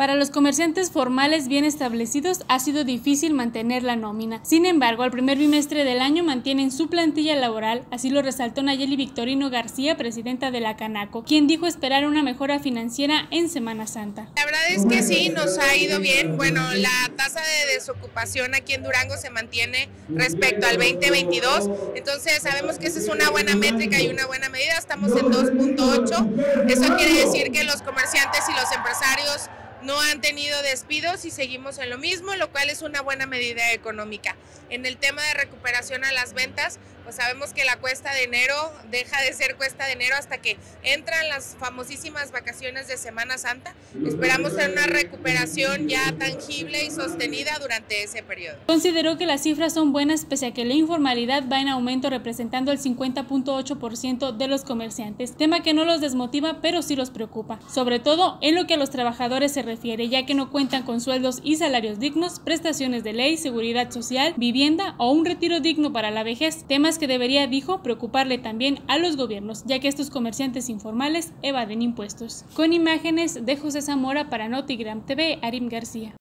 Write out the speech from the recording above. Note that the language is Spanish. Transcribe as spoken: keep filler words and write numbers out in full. Para los comerciantes formales bien establecidos ha sido difícil mantener la nómina. Sin embargo, al primer bimestre del año mantienen su plantilla laboral, así lo resaltó Nayeli Victorino García, presidenta de la Canaco, quien dijo esperar una mejora financiera en Semana Santa. La verdad es que sí, nos ha ido bien. Bueno, la tasa de desocupación aquí en Durango se mantiene respecto al veinte veintidós, entonces sabemos que esa es una buena métrica y una buena medida. Estamos en dos punto ocho, eso quiere decir que los comerciantes y los empresarios no han tenido despidos y seguimos en lo mismo, lo cual es una buena medida económica. En el tema de recuperación a las ventas, pues sabemos que la cuesta de enero deja de ser cuesta de enero hasta que entran las famosísimas vacaciones de Semana Santa. Esperamos tener una recuperación ya tangible y sostenida durante ese periodo. Consideró que las cifras son buenas pese a que la informalidad va en aumento, representando el cincuenta punto ocho por ciento de los comerciantes, tema que no los desmotiva pero sí los preocupa, sobre todo en lo que a los trabajadores se refiere, ya que no cuentan con sueldos y salarios dignos, prestaciones de ley, seguridad social, vivienda o un retiro digno para la vejez, temas que debería, dijo, preocuparle también a los gobiernos, ya que estos comerciantes informales evaden impuestos. Con imágenes de José Zamora para Notigram T V, Arim García.